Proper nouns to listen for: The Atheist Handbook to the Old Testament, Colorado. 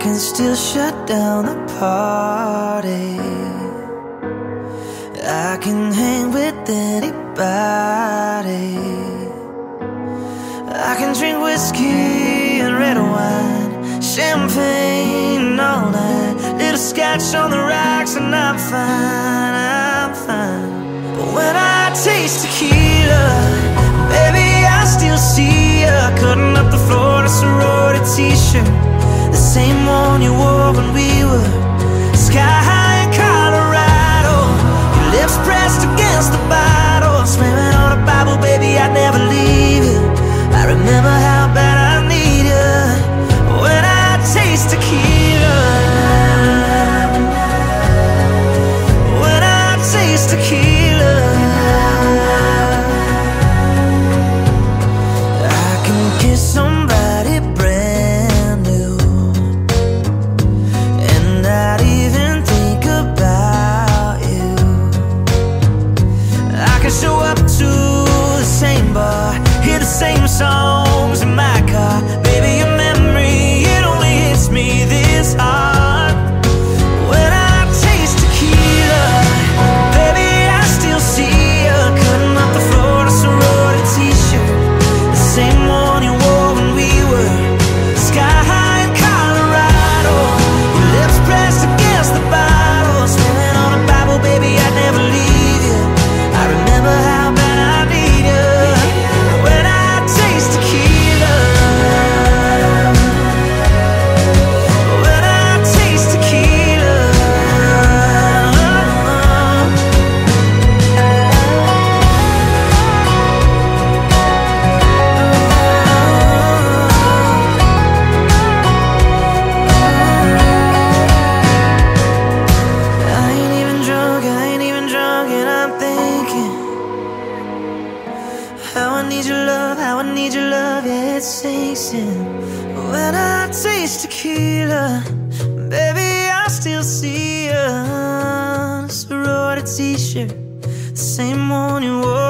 can still shut down the party. I can hang with anybody. I can drink whiskey and red wine, champagne all night, little scotch on the rocks, and I'm fine, I'm fine. But when I taste tequila, baby, I still see ya cutting up the floor in a sorority t-shirt, the same one you wore when we were sky high in Colorado. Your lips pressed against the bottle, swimming on a Bible, baby, I'd never leave you. I remember how bad I need you when I taste tequila, when I taste tequila. Same songs in my car, baby, your memory, it only hits me this hard. When I taste tequila, baby, I still see you cutting up the floor in a sorority t-shirt, the same one you wore when we were sky high in Colorado. Your lips pressed against the bottle, swimming on a Bible, baby, I'd never leave you. I remember how bad I need you when I taste tequila, when I taste tequila. I ain't even drunk, I ain't even drunk, and I'm thinking how I need your love, how I need your love, yeah, it sinks in. When I taste tequila, baby, I still see you on a sorority t-shirt, the same one you wore.